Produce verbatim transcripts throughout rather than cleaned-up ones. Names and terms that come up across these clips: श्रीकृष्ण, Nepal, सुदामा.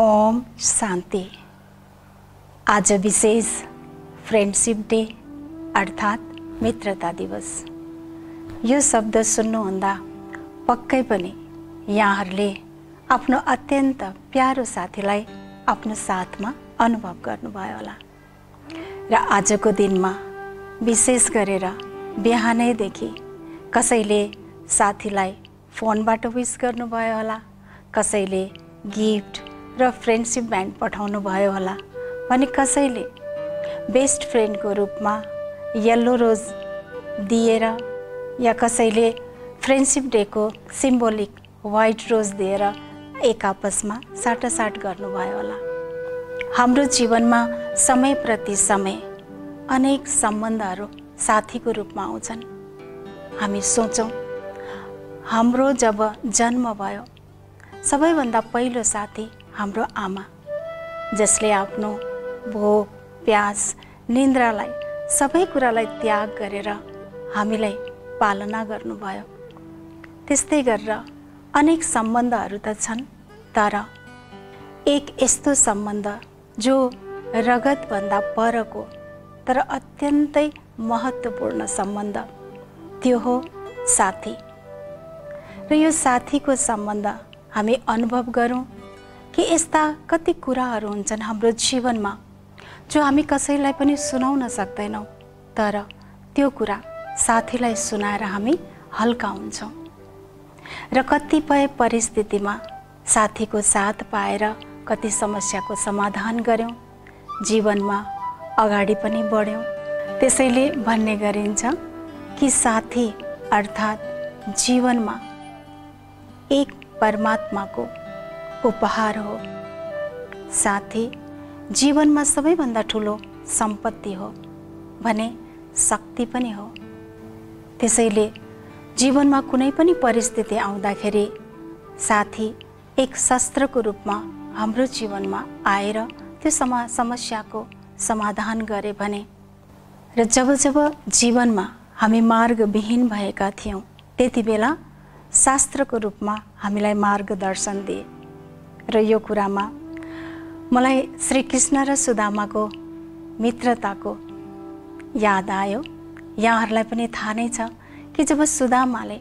ओम शांति। आज विशेष friendship day अर्थात् मित्रता दिवस। यो शब्द सुन्नुभन्दा पक्कै पनि यहाँहरूले आफ्नो अत्यन्त प्यारो साथीलाई आफ्नो साथमा अनुभव गर्नुभयो होला र आजको दिनमा विशेष गरेर बिहानैदेखि कसैले साथीलाई फोनबाट विश गर्नुभयो होला, कसैले गिफ्ट र फ्रेन्डशिप ब्यान्ड पठाउनु भयो होला अनि कसैले बेस्ट फ्रेन्डको रूपमा येलो रोज दिएर या कसैले फ्रेन्डशिप डेको सिम्बोलिक व्हाइट रोज दिएर एक आपसमा साटासाट गर्नुभयो होला। हाम्रो जीवनमा समय प्रति समय अनेक सम्बन्धहरू साथीको रूपमा आउँछन्। हामी सोचौं हाम्रो जब जन्म भयो सबैभन्दा पहिलो साथी हाम्रो आमा, जसले आफ्नो भोक प्यास निन्द्रालाई सबै कुरालाई त्याग गरेर हामीलाई पालना गर्नुभयो। त्यस्तै गरेर अनेक सम्बन्धहरू त छन्, तर एक यस्तो सम्बन्ध जो रगतभन्दा परको तर अत्यन्तै महत्त्वपूर्ण सम्बन्ध, त्यो हो साथी। र यो साथीको सम्बन्ध हामी अनुभव गरौँ कि यस्ता कति कुराहरू हुन्छन् हाम्रो जीवनमा जो हामी कसैलाई पनि सुनाउन सक्दैनौँ, तर त्यो कुरा साथीलाई सुनाएर हामी हल्का हुन्छौँ। र कतिपय परिस्थितिमा साथीको साथ पाएर कति समस्याको समाधान गर्यौँ, जीवनमा अगाडि पनि बढ्यौँ। त्यसैले भन्ने गरिन्छ कि साथी अर्थात् जीवनमा एक परमात्माको उपहार हो। साथी जीवनमा सबैभन्दा ठुलो सम्पत्ति हो भने शक्ति पनि हो। त्यसैले जीवनमा कुनै पनि परिस्थिति आउँदाखेरि साथी एक शस्त्रको रूपमा हाम्रो जीवनमा आएर त्यो समा समस्याको समाधान गरे भने। र जब जब जीवनमा हामी मार्गविहीन भएका थियौँ त्यति बेला शास्त्रको रूपमा हामीलाई मार्गदर्शन दिए। र यो कुरामा मलाई श्रीकृष्ण र सुदामाको मित्रताको याद आयो। यहाँहरूलाई पनि थाहा नै छ कि जब सुदामाले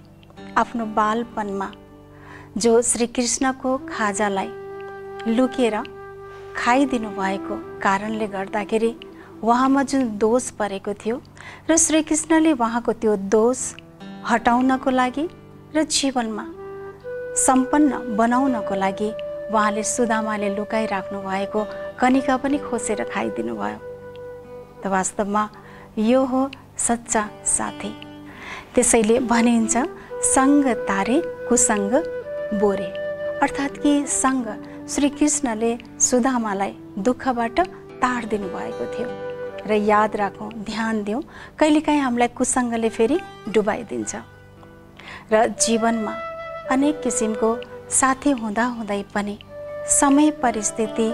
आफ्नो बालपनमा जो श्रीकृष्णको खाजालाई लुकेर खाइदिनु भएको कारणले गर्दाखेरि उहाँमा जुन दोष परेको थियो र श्रीकृष्णले उहाँको त्यो दोष हटाउनको लागि र जीवनमा सम्पन्न बनाउनको लागि वहाँले सुदामाले लुकाइराख्नु भएको कनिका पनि खोसेर खाइदिनु भयो। त वास्तवमा यो हो सच्चा साथी। त्यसैले भनिन्छ सङ्ग तारे कुसङ्ग बोरे, अर्थात् कि सङ्ग श्रीकृष्णले सुदामालाई दुःखबाट तारिदिनु भएको थियो। र याद राखौँ, ध्यान दिउँ, कहिलेकाहीँ हामीलाई कुसङ्गले फेरि डुबाइदिन्छ। र जीवनमा अनेक किसिमको साथी हुँदा हुँदै पनि समय परिस्थिति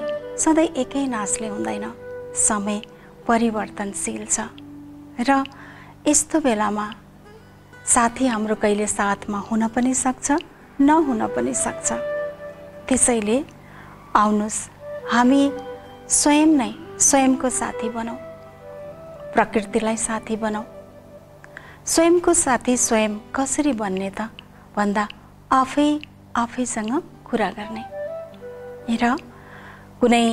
सधैँ एकै नासले हुँदैन। समय परिवर्तनशील छ र यस्तो बेलामा साथी हाम्रो कहिले साथमा हुन पनि सक्छ, नहुन पनि सक्छ। त्यसैले आउनुहोस् हामी स्वयं नै स्वयंको साथी बनाऊ, प्रकृतिलाई साथी बनाऊ। स्वयंको साथी स्वयं कसरी बन्ने त भन्दा आफै आफैसँग कुरा गर्ने। र कुनै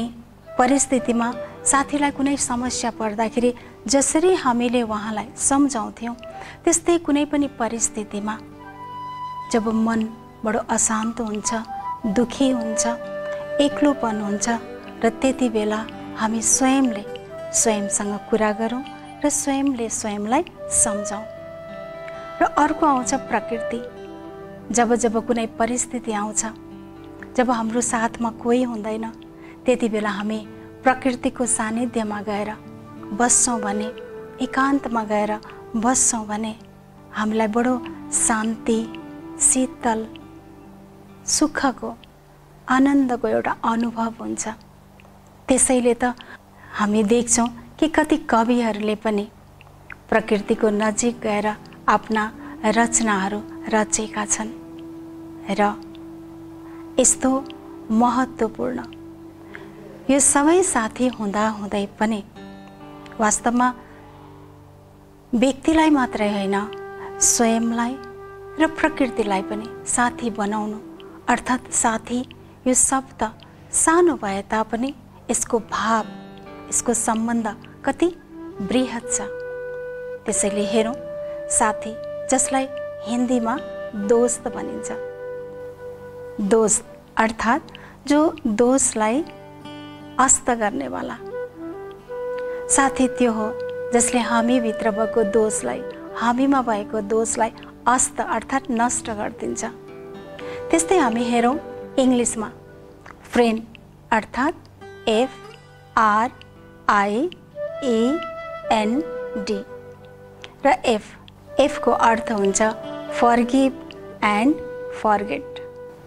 परिस्थितिमा साथीलाई कुनै समस्या पर्दाखेरि जसरी हामीले उहाँलाई सम्झाउँथ्यौँ त्यस्तै कुनै पनि परिस्थितिमा जब मन बडो अशान्त हुन्छ, दुखी हुन्छ, एक्लोपन हुन्छ र त्यति बेला हामी स्वयंले स्वयंसँग कुरा गरौँ र स्वयंले स्वयंलाई सम्झौँ। र अर्को आउँछ प्रकृति। जब जब कुनै परिस्थिति आउँछ, जब हाम्रो साथमा कोही हुँदैन, त्यति बेला हामी प्रकृतिको सानिध्यमा गएर बस्छौँ भने, एकान्तमा गएर बस्छौँ भने हामीलाई बडो शान्ति, शीतल, सुखको, आनन्दको एउटा अनुभव हुन्छ। त्यसैले त हामी देख्छौँ कि कति कविहरूले पनि प्रकृतिको नजिक गएर आफ्ना रचनाहरू रचेका छन्। र यस्तो महत्त्वपूर्ण यो सबै साथी हुँदा हुँदै पनि वास्तवमा व्यक्तिलाई मात्रै हैन स्वयंलाई र प्रकृतिलाई पनि साथी बनाउनु अर्थात् साथी यो शब्द सानो भए तापनि यसको भाव यसको सम्बन्ध कति बृहत छ। त्यसैले हेरौं साथी जसलाई हिन्दीमा दोस्त भनिन्छ। दोस्त अर्थात् जो दोषलाई अस्त गर्ने वाला साथी त्यो हो जसले हामी भित्र भएको दोषलाई हामीमा भएको दोषलाई अस्त अर्थात् नष्ट गर्दिन्छ। त्यस्तै हामी हेरौं इंग्लिशमा फ्रेन्ड अर्थात् F R I E N D र एफ एफ को अर्थ हुन्छ फॉरगिव एंड फॉरगेट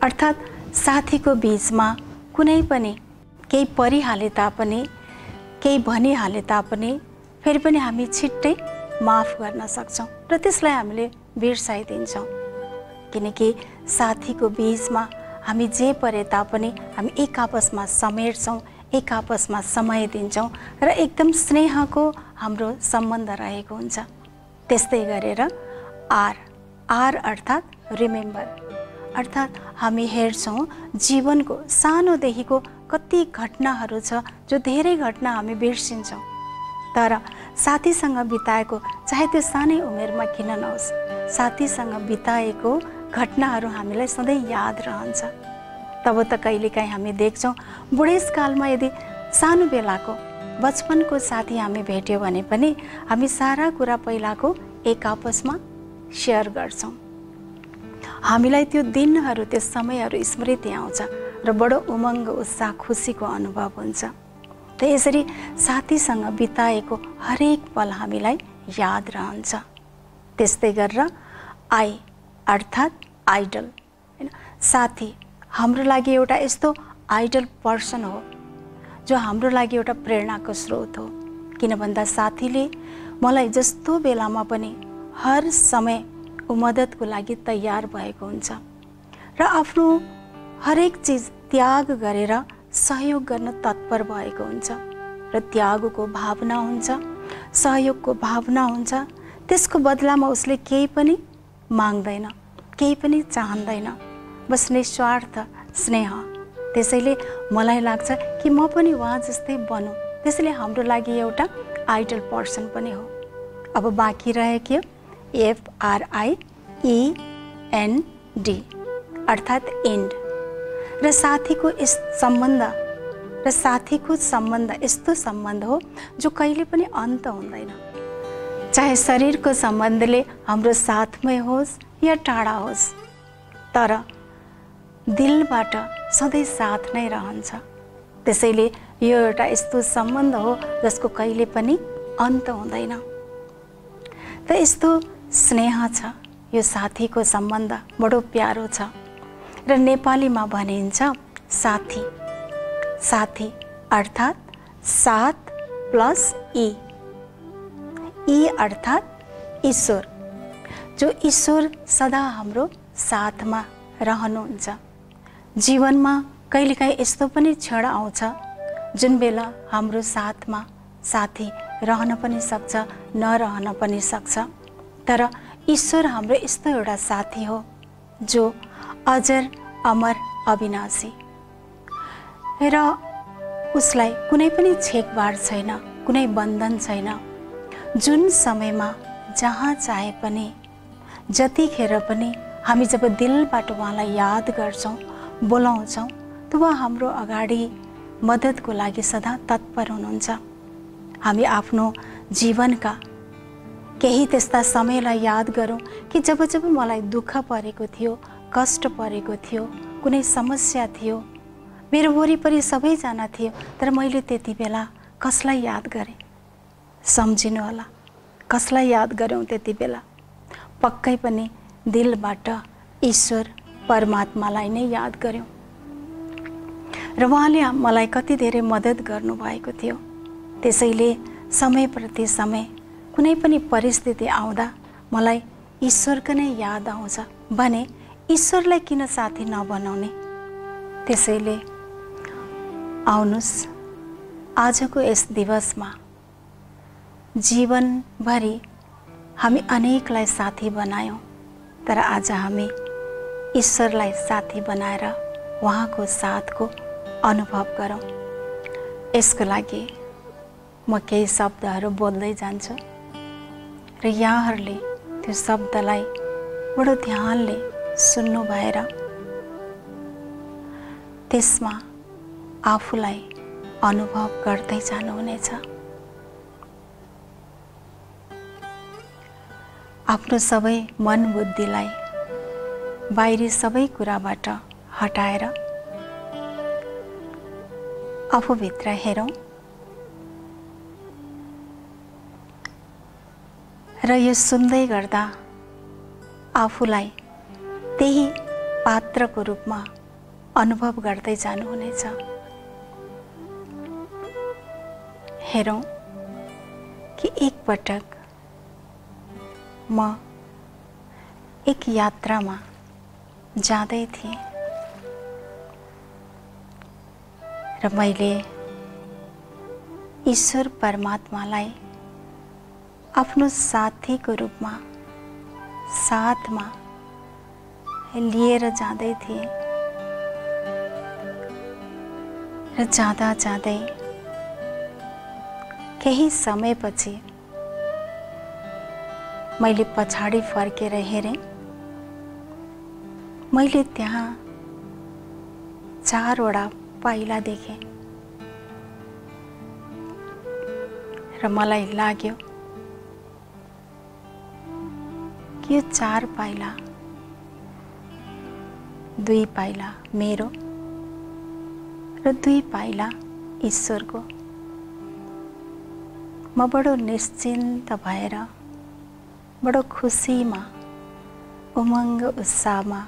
अर्थात् साथी को बीच में कुनै पनि केही परिहाले तापनि केही भनिहाले तापनि फेरि पनि हामी छिट्टै माफ गर्न सक्छौं र त्यसलाई हामीले बिर्साइदिन्छौं किनकि साथी को बीच में हामी जे परे तापनि हामी एक आपसमा समेट्छौं एक आपसमा समय दिन्छौं र एकदम स्नेहको हाम्रो सम्बन्ध रहेको हुन्छ। त्यस्तै गरेर आर आर अर्थात् रिमेम्बर अर्थात् हामी हेर्छौं जीवनको सानोदेखिको कति घटनाहरू छ जो धेरै घटना हामी बिर्सिन्छौं तर साथीसँग बिताएको चाहे त्यो सानै उमेरमा किन नहोस् साथीसँग बिताएको घटनाहरू हामीलाई सधैँ याद रहन्छ। तब त कहिलेकाहीँ हामी देख्छौं बुढेसकालमा यदि सानो बेलाको बचपनको साथी हामी भेट्यो भने पनि हामी सारा कुरा पहिलाको एक आपसमा शेयर गर्छौं। हामीलाई त्यो दिनहरू त्यो समयहरू स्मृति आउँछ र बडो उमङ्ग उत्साह खुसीको अनुभव हुन्छ। त यसरी साथीसँग बिताएको हरेक पल हामीलाई याद रहन्छ। त्यस्तै गरेर आई अर्थात् आइडल हैन साथी हाम्रो लागि एउटा यस्तो आइडल पर्सन हो जो हाम्रो लागि एउटा प्रेरणाको स्रोत हो किन भन्दा साथीले मलाई जस्तो बेलामा पनि हर समय उ मद्दतको लागि तयार भएको हुन्छ र आफ्नो हरेक चीज त्याग गरेर सहयोग गर्न तत्पर भएको हुन्छ र त्यागको भावना हुन्छ सहयोगको भावना हुन्छ। त्यसको बदलामा उसले केही पनि माग्दैन केही पनि चाहदैन बस निस्वार्थ स्नेह। त्यसैले मलाई लाग्छ कि म पनि वहाँ जस्तै बनौं त्यसैले हाम्रो लागि एउटा आइडल पर्सन पनि हो। अब बाँकी रह्यो के F R I E N D अर्थात् एन्ड र साथीको यस सम्बन्ध र साथीको सम्बन्ध यस्तो सम्बन्ध हो जो कहिले पनि अन्त हुँदैन चाहे शरीरको सम्बन्धले हाम्रो साथमै होस् या टाढा होस् तर दिलबाट सधैँ साथ नै रहन्छ। त्यसैले यो एउटा यस्तो सम्बन्ध हो जसको कहिले पनि अन्त हुँदैन। त यस्तो स्नेह छ यो साथीको सम्बन्ध बडो प्यारो छ र नेपालीमा भनिन्छ साथी साथी अर्थात् सात प्लस ई ई अर्थात् ईश्वर जो ईश्वर सदा हाम्रो साथमा रहनुहुन्छ। जीवनमा कहिलेकाहीँ यस्तो पनि क्षण आउँछ जुन बेला हाम्रो साथमा साथी रहन पनि सक्छ नरहन पनि सक्छ तर ईश्वर हाम्रो यस्तो एउटा साथी हो जो अजर अमर अविनाशी र उसलाई कुनै पनि छेकबार छैन कुनै बन्धन छैन। जुन समयमा जहाँ चाहे पनि जतिखेर पनि हामी जब दिलबाट उहाँलाई याद गर्छौं बोलाउँछौं तब उहाँ हाम्रो अगाडि मद्दतको लागि सदा तत्पर हुनुहुन्छ। हामी आफ्नो जीवनका केही त्यस्ता समयलाई याद गरौँ कि जब जब मलाई दुःख परेको थियो कष्ट परेको थियो कुनै समस्या थियो मेरो वरिपरि सबैजना थियो तर मैले त्यति बेला कसलाई याद गरेँ सम्झिनु होला कसलाई याद गरौँ त्यति बेला पक्कै पनि दिलबाट ईश्वर परमात्मालाई नै याद गरौँ र उहाँले मलाई कति धेरै मद्दत गर्नुभएको थियो। त्यसैले समय प्रति समय कुनै पनि परिस्थिति आउँदा मलाई ईश्वरको नै याद आउँछ भने ईश्वरलाई किन साथी नबनाउने। त्यसैले आउनुस् आजको यस दिवसमा जीवनभरि हामी अनेकलाई साथी बनायौं, तर आज हामी ईश्वरलाई साथी बनाएर उहाँको साथको अनुभव गरौं। यसको लागि म केही शब्दहरू बोल्दै जान्छु र यहाँहरूले त्यो शब्दलाई बडो ध्यानले सुन्नु भएर त्यसमा आफूलाई अनुभव गर्दै जानुहुनेछ। आफ्नो सबै मन बुद्धिलाई बाहिरी सबै कुराबाट हटाएर आफूभित्र हेरौं र यो सुन्दै गर्दा आफूलाई त्यही पात्रको रूपमा अनुभव गर्दै जानुहुनेछ। हेरौं कि एक पटक म एक यात्रामा जाँदै थिएँ र मैले ईश्वर परमात्मालाई आफ्नो साथीको रूपमा साथमा लिएर जाँदै थिएँ र जाँदा जाँदै केही समयपछि मैले पछाडी फर्केर हेरेँ। मैले त्यहाँ चारवटा पाइला देखेँ र मलाई लाग्यो कि यो चार पाइला, दुई पाइला मेरो र दुई पाइला ईश्वरको। म बडो निश्चिन्त भएर बडो खुसीमा उमंग उत्साहमा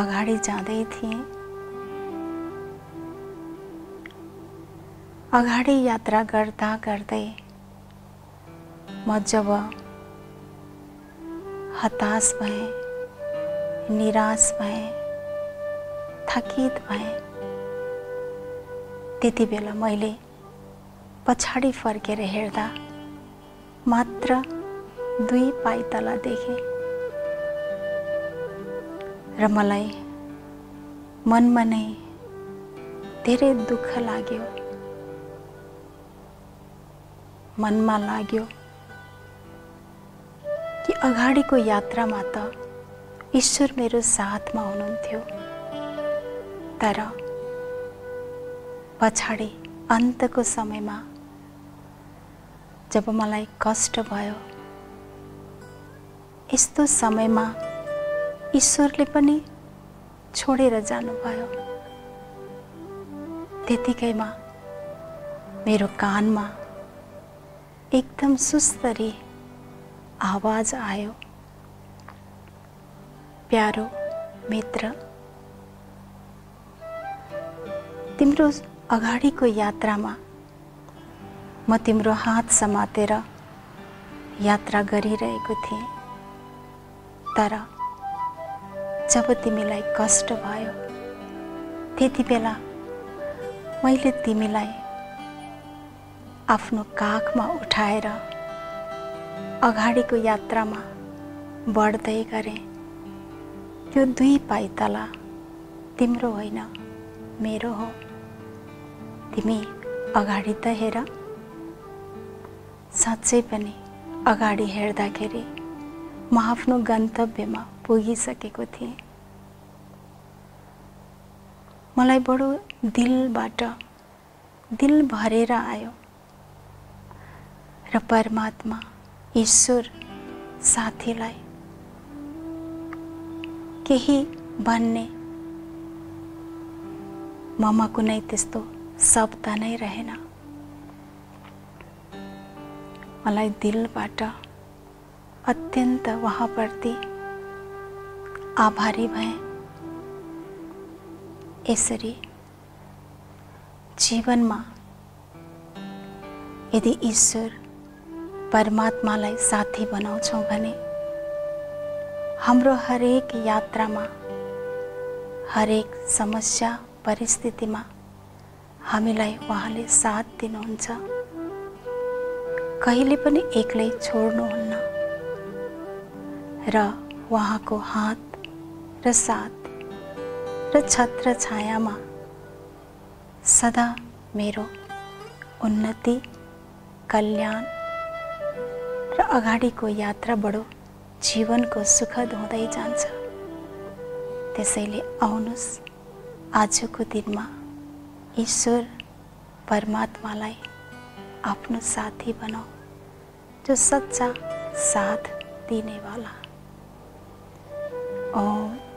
अगाडि जाँदै थिएँ। अगाडि यात्रा गर्दा गर्दै म जब हताश भएँ, निराश भएँ, थकित भएँ, त्यति बेला मैले पछाडी फर्केर हेर्दा मात्र दुई पाइला देखे र मलाई मनमा नै धेरै दुःख लाग्यो। मनमा लाग्यो कि अगाडिको यात्रामा त ईश्वर मेरो साथमा हुनुहुन्थ्यो, तर पछाडी अन्तको समयमा जब मलाई कष्ट भयो, यस्तो समयमा ईश्वरले पनि छोडेर जानुभयो। त्यतिकैमा मेरो कानमा एकदम सुस्तरी आवाज आयो, प्यारो मित्र, तिम्रो अगाडिको यात्रामा म तिम्रो हात समातेर यात्रा गरिरहेको थिएँ, तर जब तिमीलाई कष्ट भयो त्यति बेला मैले तिमीलाई आफ्नो काखमा उठाएर अगाडिको यात्रामा बढ्दै गरेँ। यो दुई पाइला तिम्रो होइन, मेरो हो। तिमी अगाडि त हेर। साँच्चै पनि अगाडि हेर्दाखेरि म आफ्नो गन्तव्यमा पुगिसकेको थिएँ। मलाई बडो दिलबाट दिल भरेर आयो र परमात्मा ईश्वर साथीलाई केही भन्ने ममा कुनै त्यस्तो शब्द नै रहेन। मलाई दिलबाट अत्यन्त उहाँप्रति आभारी भएँ। यसरी जीवनमा यदि ईश्वर परमात्मालाई साथी बनाउँछौँ भने हाम्रो हरेक यात्रामा, हरेक समस्या परिस्थितिमा हामीलाई उहाँले साथ दिनुहुन्छ, कहिले पनि एक्लै छोड्नुहुन्न र उहाँको हात र साथ र छत्र छायामा सदा मेरो उन्नति, कल्याण र अगाडिको यात्रा बढो, जीवनको सुखद हुँदै जान्छ। त्यसैले आउनुस् आजको दिनमा ईश्वर परमात्मालाई आफ्नो साथी बनाओ, जो सच्चा साथ देने वाला। ओम